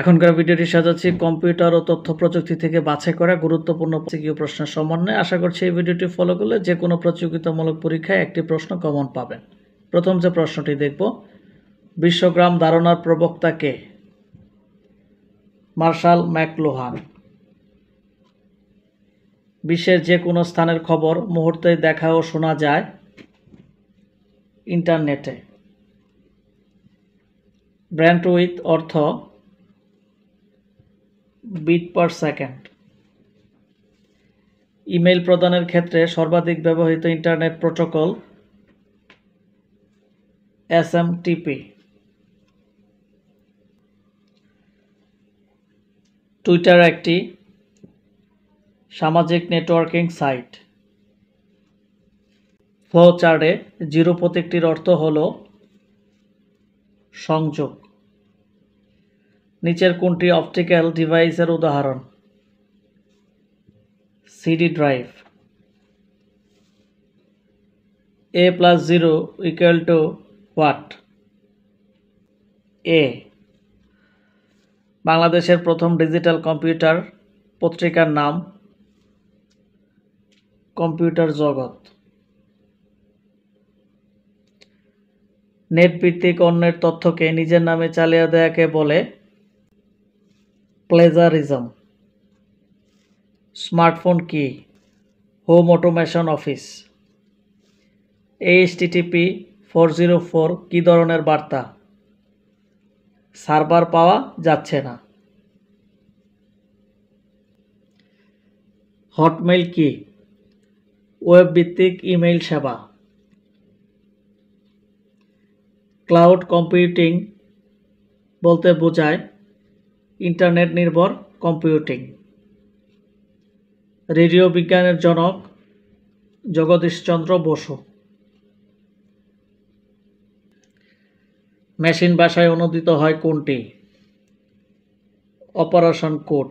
এখনকার ভিডিওটি সাজাচ্ছি কম্পিউটার ও তথ্য প্রযুক্তি থেকে বাছাই করা গুরুত্বপূর্ণ সিকিউ প্রশ্নের সমন্বয়ে। আশা করছি এই ভিডিওটি ফলো করলে যে কোনো প্রতিযোগিতামূলক পরীক্ষায় একটি প্রশ্ন কমন পাবেন। প্রথম যে প্রশ্নটি দেখব, বিশ্বগ্রাম ধারণার প্রবক্তা কে? Martial McLuhan. বিশ্বের যে কোনো স্থানের খবর মুহূর্তে দেখা ও শোনা যায় ইন্টারনেটে। ব্যান্ডউইথ অর্থ বিট পার সেকেন্ড। ইমেল প্রদানের ক্ষেত্রে সর্বাধিক ব্যবহৃত ইন্টারনেট প্রোটোকল SMTP। টুইটার একটি সামাজিক নেটওয়ার্কিং সাইট। ফ্লোচার্টে জিরো প্রতীকটির অর্থ হল সংযোগ। নিচের কোনটি অপটিক্যাল ডিভাইসের উদাহরণ? CD drive. A + 0 = what? A. বাংলাদেশের প্রথম ডিজিটাল কম্পিউটার পত্রিকার নাম কম্পিউটার জগৎ। নেট ভিত্তিক অন্যের তথ্যকে নিজের নামে চালিয়ে দেয়াকে বলে প্লেজারিজম। স্মার্টফোন কি? Home automation office. HTTP 404 কী ধরনের বার্তা? সার্ভার পাওয়া যাচ্ছে না। হটমেল কি? ওয়েব ভিত্তিক ইমেইল সেবা। ক্লাউড কম্পিউটিং বলতে বোঝায় ইন্টারনেট নির্ভর কম্পিউটিং। রেডিও বিজ্ঞানের জনক জগদীশচন্দ্র বসু। মেশিন ভাষায় অনুদিত হয় কোনটি? Operation code.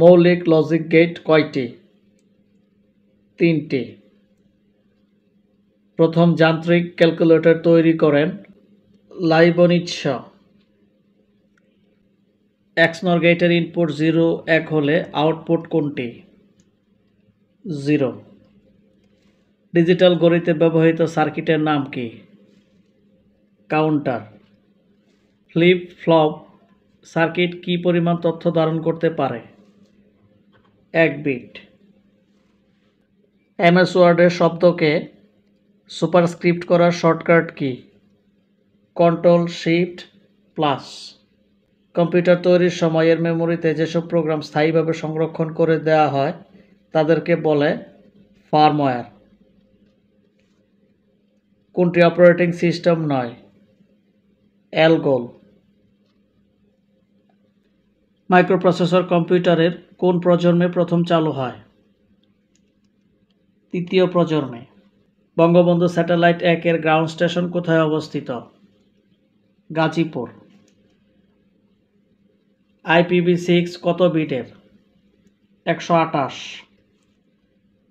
মৌলিক লজিক গেট কয়টি? 3টি। প্রথম যান্ত্রিক ক্যালকুলেটর তৈরি করেন লাইবনিৎস। এক্সনর গেটের ইনপুট 0, 1 হলে আউটপুট কোনটি? 0। ডিজিটাল গড়িতে ব্যবহৃত সার্কিটের নাম কি? কাউন্টার। ফ্লিপ ফ্লপ সার্কিট কি পরিমাণ তথ্য ধারণ করতে পারে? 1 বিট। MS ওয়ার্ডের শব্দকে সুপারস্ক্রিপ্ট করার শর্টকাট কি? Ctrl+Shift+। কম্পিউটার তৈরির সময়ের মেমোরিতে যেসব প্রোগ্রাম স্থায়ীভাবে সংরক্ষণ করে দেওয়া হয় তাদেরকে বলে ফার্মওয়্যার। কোনটি অপারেটিং সিস্টেম নয়? অ্যালগোল। মাইক্রোপ্রসেসর কম্পিউটারের কোন প্রজন্মে প্রথম চালু হয়? 3য় প্রজন্মে। বঙ্গবন্ধু স্যাটেলাইট 1-এর গ্রাউন্ড স্টেশন কোথায় অবস্থিত? গাজীপুর। IPv6 কত বিটের? 128।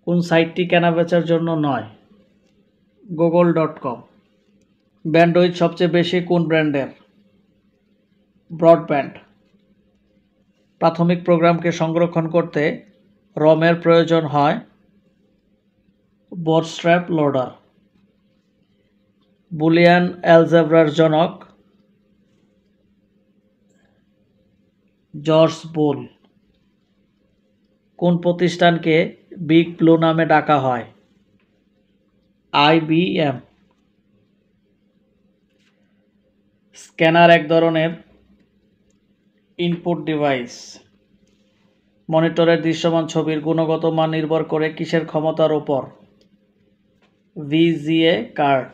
কোন সাইটটি কেনাবেচার জন্য নয়? google.com। ব্যান্ডউইথ সবচেয়ে বেশি কোন ব্র্যান্ডের? ব্রডব্যান্ড। প্রাথমিক প্রোগ্রামকে সংরক্ষণ করতে রমের প্রয়োজন হয় বটস্ট্র্যাপ লোডার। বুলিয়ান অ্যালজেব্রার জনক জর্জ বুল। কোন প্রতিষ্ঠানকে বিগ ব্লু নামে ডাকা হয়? IBM। স্ক্যানার এক ধরনের ইনপুট ডিভাইস। মনিটরের দৃশ্যমান ছবির গুণগত মান নির্ভর করে কিসের ক্ষমতার উপর? VGA card.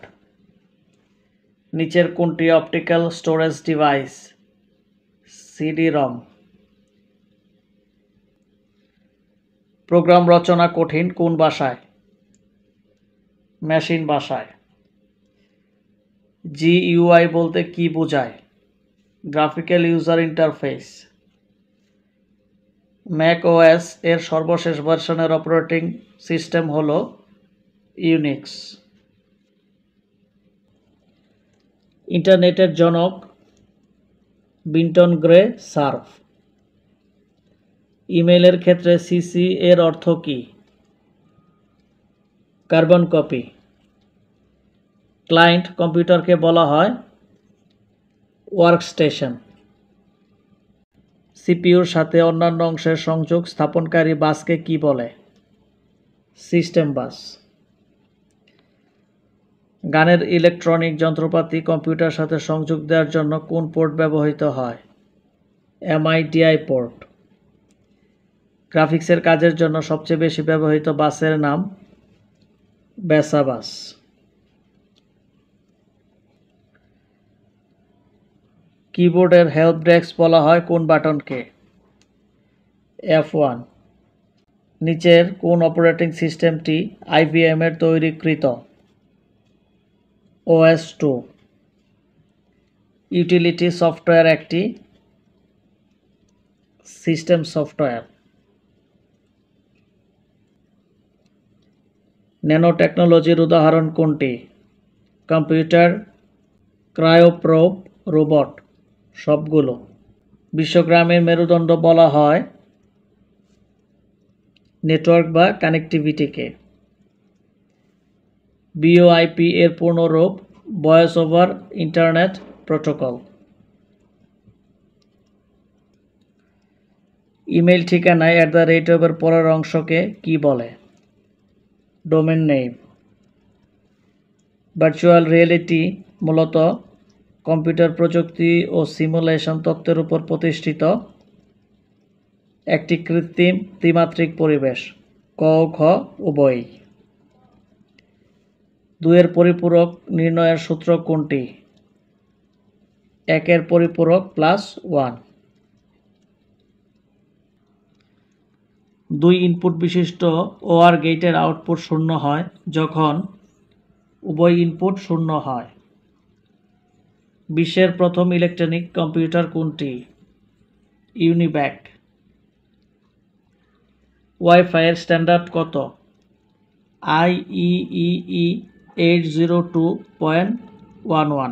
নিচের কোনটি optical storage device? CD-ROM। Program রচনা কঠিন কোন ভাষায়? মেশিন ভাষায়। GUI বলতে কি বোঝায়? Graphical user interface. macOS এর সর্বশেষ ভার্সনের অপারেটিং সিস্টেম হল ইউনিক্স। ইন্টারনেটের জনক বিন্টন গ্রে সার্ভ। ইমেলের ক্ষেত্রে সিসি এর অর্থ কি? Carbon copy. ক্লায়েন্ট কম্পিউটারকে বলা হয় ওয়ার্কস্টেশন। সিপিইউর সাথে অন্যান্য অংশের সংযোগ স্থাপনকারী বাসকে কি বলে? System bus. গানের ইলেকট্রনিক যন্ত্রপাতি কম্পিউটার সাথে সংযোগ দেওয়ার জন্য কোন পোর্ট ব্যবহৃত হয়? MIDI port. গ্রাফিক্সের কাজের জন্য সবচেয়ে বেশি ব্যবহৃত বাসের নাম বেসা বাস। কিবোর্ডের হেল্প ডেস্ক বলা হয় কোন বাটনকে? F1। নিচের কোন অপারেটিং সিস্টেমটি IBM এর তৈরিকৃত? OS/2। ইউটিলিটি সফটওয়্যার একটি সিস্টেম সফটওয়্যার। ন্যানো টেকনোলজির উদাহরণ কোনটি? Computer, cryoprobe, robot. সবগুলো। বিশ্বগ্রামের মেরুদণ্ড বলা হয় নেটওয়ার্ক বা কানেক্টিভিটিকে। ভিওআইপি এর পূর্ণরূপ voice over internet protocol. Email ঠিকানায় @red এর পরের অংশকে কি বলে? Domain name. ভার্চুয়াল রিয়েলিটি মূলত কম্পিউটার প্রযুক্তি ও সিমুলেশন তত্ত্বের উপর প্রতিষ্ঠিত একটি কৃত্রিম ত্রিমাত্রিক পরিবেশ, ক ও খ উভয়ই। 2-এর পরিপূরক নির্ণয়ের সূত্র কোনটি? 1-এর পরিপূরক +1। 2 ইনপুট বিশিষ্ট OR গেটের আউটপুট শূন্য হয় যখন উভয় ইনপুট শূন্য হয়। বিশ্বের প্রথম ইলেকট্রনিক কম্পিউটার কোনটি? ইউনিব্যাক। ওয়াইফাই এর স্ট্যান্ডার্ড কত? IEEE 802.11।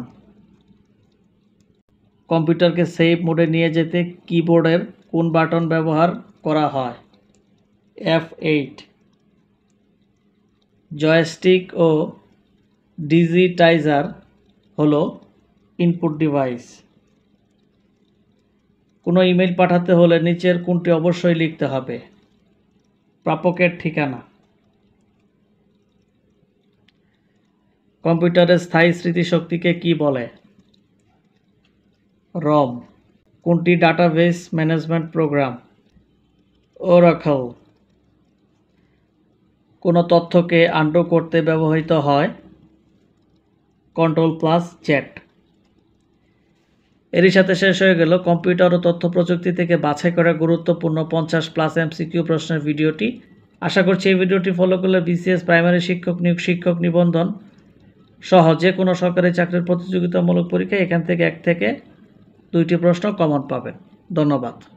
কম্পিউটারকে সেভ মোডে নিয়ে যেতে কিবোর্ডের কোন বাটন ব্যবহার করা হয়? F8। জয়স্টিক ও ডিজিটাইজার হলো ইনপুট ডিভাইস। কোনো ইমেল পাঠাতে হলে নিচের কোনটি অবশ্যই লিখতে হবে? প্রাপকের ঠিকানা। কম্পিউটারের স্থায়ী স্মৃতিশক্তিকে কি বলে? ROM। কোনটি ডাটাবেস ম্যানেজমেন্ট প্রোগ্রাম? ওরাকল। কোনো তথ্যকে আন্ডু করতে ব্যবহৃত হয় Ctrl+Z। এরই সাথে শেষ হয়ে গেল কম্পিউটার ও তথ্য প্রযুক্তি থেকে বাছাই করা গুরুত্বপূর্ণ 50+ MCQ প্রশ্নের ভিডিওটি। আশা করছি এই ভিডিওটি ফলো করলে BCS প্রাইমারি শিক্ষক নিয়োগ, শিক্ষক নিবন্ধন সহ যে কোনো সরকারি চাকরির প্রতিযোগিতামূলক পরীক্ষায় এখান থেকে 1 থেকে 2টি প্রশ্ন কমন পাবেন। ধন্যবাদ।